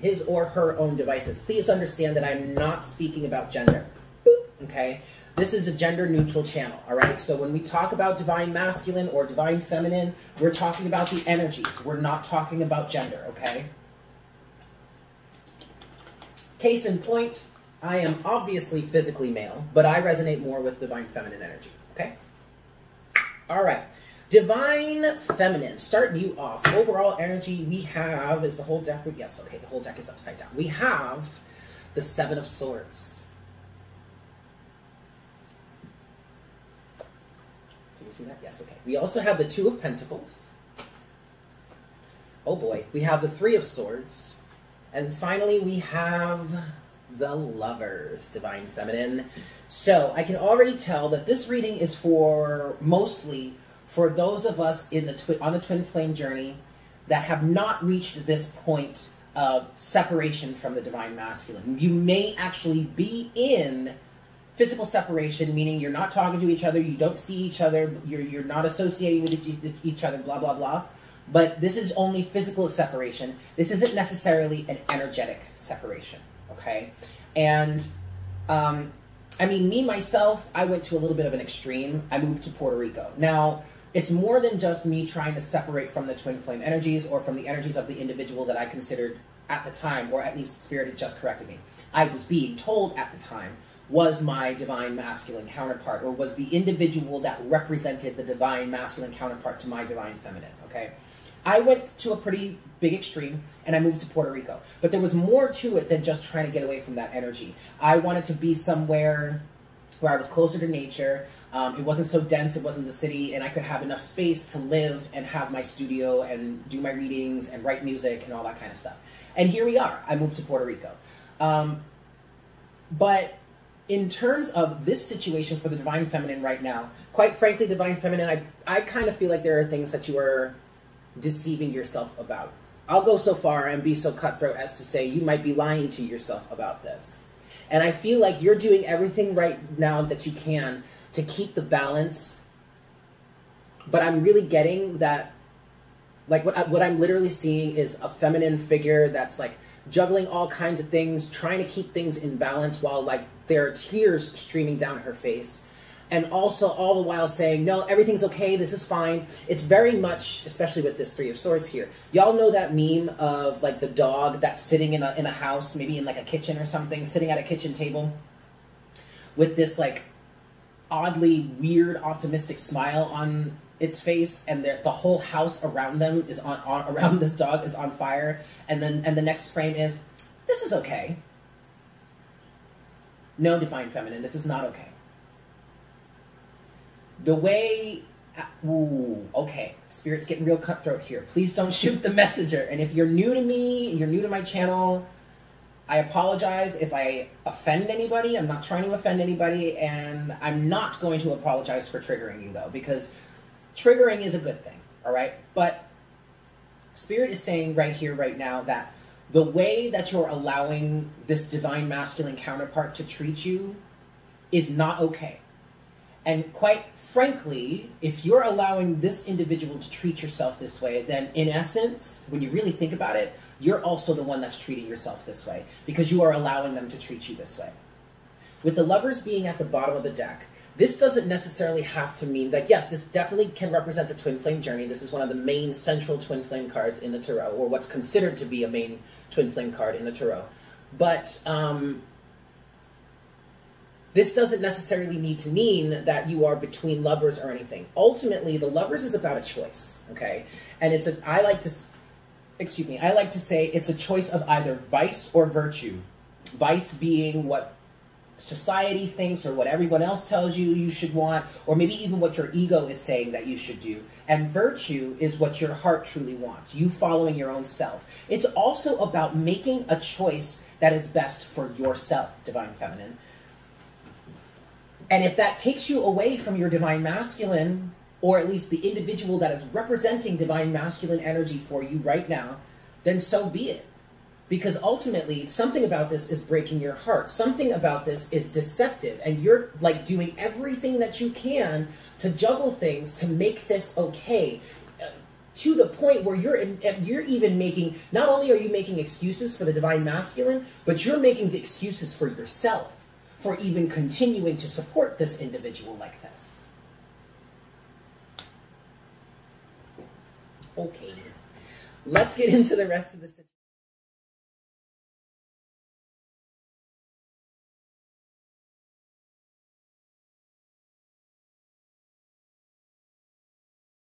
his or her own devices. Please understand that I'm not speaking about gender. Okay? This is a gender-neutral channel, all right? So when we talk about divine masculine or divine feminine, we're talking about the energies. We're not talking about gender, okay? Case in point, I am obviously physically male, but I resonate more with divine feminine energy, okay? All right. Divine feminine, starting you off. Overall energy we have is the whole deck. Yes, okay, the whole deck is upside down. We have the Seven of Swords. See that? Yes, okay. We also have the Two of Pentacles. Oh boy. We have the Three of Swords. And finally, we have the Lovers, divine feminine. So I can already tell that this reading is for mostly for those of us in the on the twin flame journey that have not reached this point of separation from the divine masculine. You may actually be in physical separation, meaning you're not talking to each other, you don't see each other, you're not associating with each other, blah, blah, blah. But this is only physical separation. This isn't necessarily an energetic separation, okay? And, I mean, me, myself, I went to a little bit of an extreme. I moved to Puerto Rico. Now, it's more than just me trying to separate from the twin flame energies or from the energies of the individual that I considered at the time, or at least Spirit had just corrected me. I was being told at the time, was my divine masculine counterpart, or was the individual that represented the divine masculine counterpart to my divine feminine, okay? I went to a pretty big extreme, and I moved to Puerto Rico. But there was more to it than just trying to get away from that energy. I wanted to be somewhere where I was closer to nature. It wasn't so dense, it wasn't the city, and I could have enough space to live and have my studio and do my readings and write music and all that kind of stuff. And here we are. I moved to Puerto Rico. But in terms of this situation for the divine feminine right now, quite frankly, divine feminine, I kind of feel like there are things that you are deceiving yourself about. I'll go so far and be so cutthroat as to say you might be lying to yourself about this. And I feel like you're doing everything right now that you can to keep the balance. But I'm really getting that, like, what I'm literally seeing is a feminine figure that's, like, juggling all kinds of things, trying to keep things in balance while, like, there are tears streaming down her face. And also all the while saying, no, everything's okay, this is fine. It's very much, especially with this Three of Swords here, y'all know that meme of, like, the dog that's sitting in a house, maybe in, like, a kitchen or something, sitting at a kitchen table with this, like, oddly weird optimistic smile on its face, and the whole house around them is around this dog is on fire, and the next frame is, this is okay. No, divine feminine, this is not okay. The way, ooh, okay, Spirit's getting real cutthroat here. Please don't shoot the messenger. And if you're new to me, you're new to my channel, I apologize if I offend anybody. I'm not trying to offend anybody, and I'm not going to apologize for triggering you, though, because triggering is a good thing, all right? But Spirit is saying right here, right now, that the way that you're allowing this divine masculine counterpart to treat you is not okay. And quite frankly, if you're allowing this individual to treat yourself this way, then in essence, when you really think about it, you're also the one that's treating yourself this way, because you are allowing them to treat you this way. With the Lovers being at the bottom of the deck, this doesn't necessarily have to mean that, yes, this definitely can represent the twin flame journey. This is one of the main central twin flame cards in the tarot, or what's considered to be a main twin flame card in the tarot. But this doesn't necessarily need to mean that you are between lovers or anything. Ultimately, the Lovers is about a choice, okay? And it's a, I like to say it's a choice of either vice or virtue. Vice being what society thinks or what everyone else tells you you should want, or maybe even what your ego is saying that you should do. And virtue is what your heart truly wants, you following your own self. It's also about making a choice that is best for yourself, divine feminine. And if that takes you away from your divine masculine, or at least the individual that is representing divine masculine energy for you right now, then so be it. Because ultimately, something about this is breaking your heart. Something about this is deceptive. And you're, like, doing everything that you can to juggle things to make this okay. to the point where you're even making, not only are you making excuses for the divine masculine, but you're making excuses for yourself for even continuing to support this individual like this. Okay, let's get into the rest of the situation.